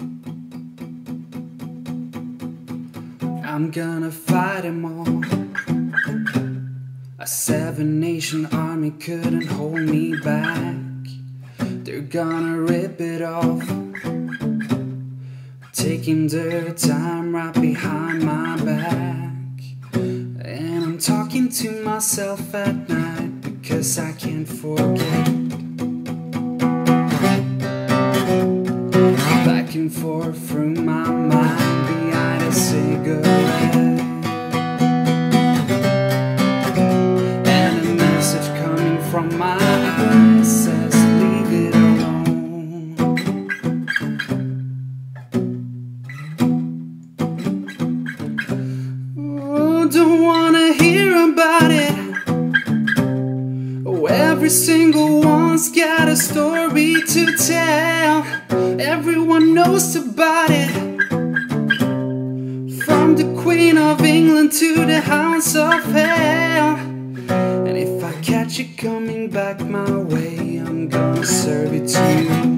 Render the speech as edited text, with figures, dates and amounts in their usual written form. I'm gonna fight them all. A 7-nation army couldn't hold me back. They're gonna rip it off, taking their time right behind my back. And I'm talking to myself at night because I can't forget. Back and forth through my mind behind a cigarette. And a message coming from my eyes says, leave it alone. Oh, don't wanna hear about it. Oh, every single one's got a story to tell. Everyone knows about it, from the Queen of England to the Hounds of Hell. And if I catch you coming back my way, I'm gonna serve it to you.